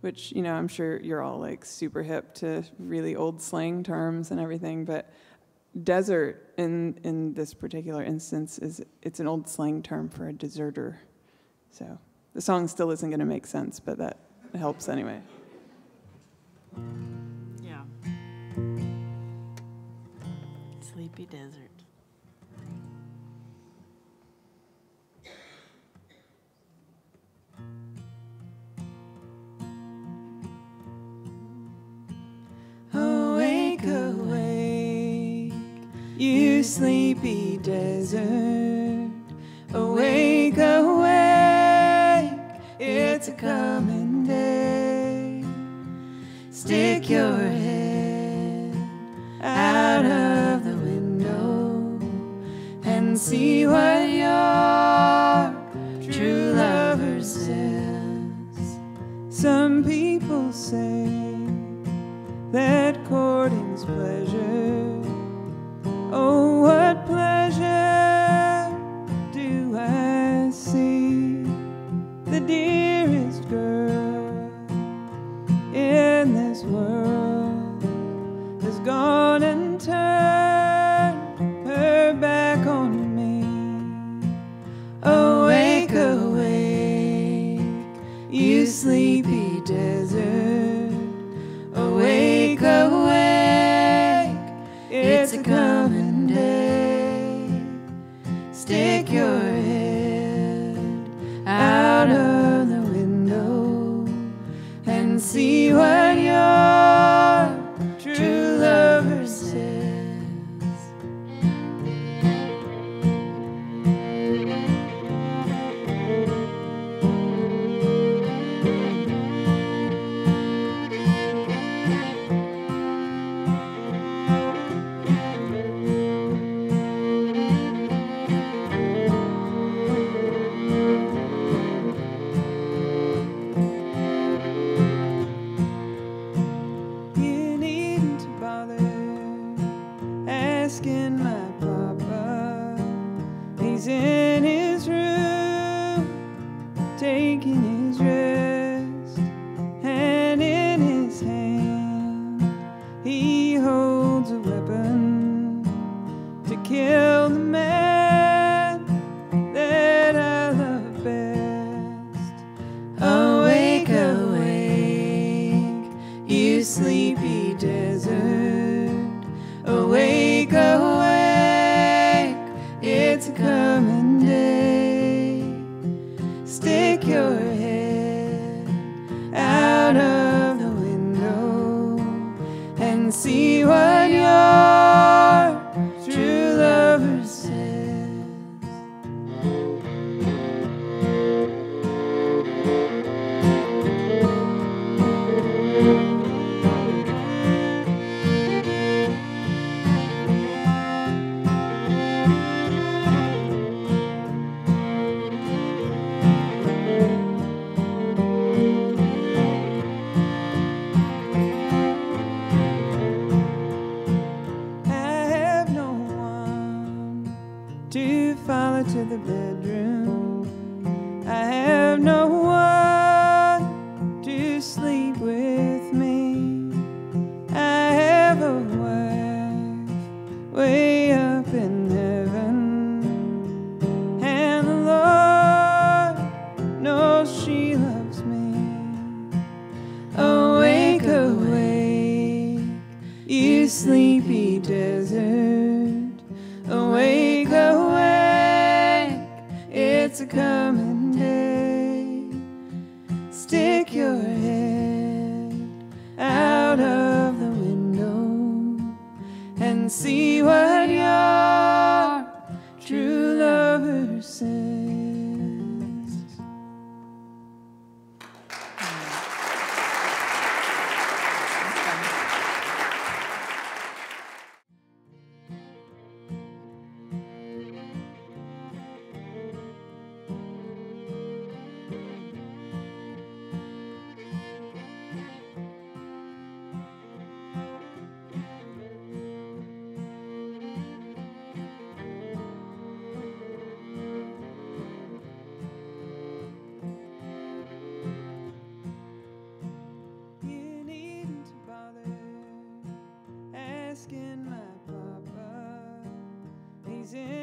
which, you know, I'm sure you're all like super hip to really old slang terms and everything, but desert in this particular instance it's an old slang term for a deserter. So the song still isn't going to make sense, but that helps anyway. Yeah. Sleepy desert. You sleepy desert, awake, awake, it's a coming day. Stick your head out of the window and see what your true lover says. Some people say that courting's pleasure. Oh, what pleasure do I see? The dearest girl in this world has gone and turned her back on me. Awake, awake, you sleepy desert. Awake, awake, it's a coming. Stick your head out of the window and see what your true lover says. amazing.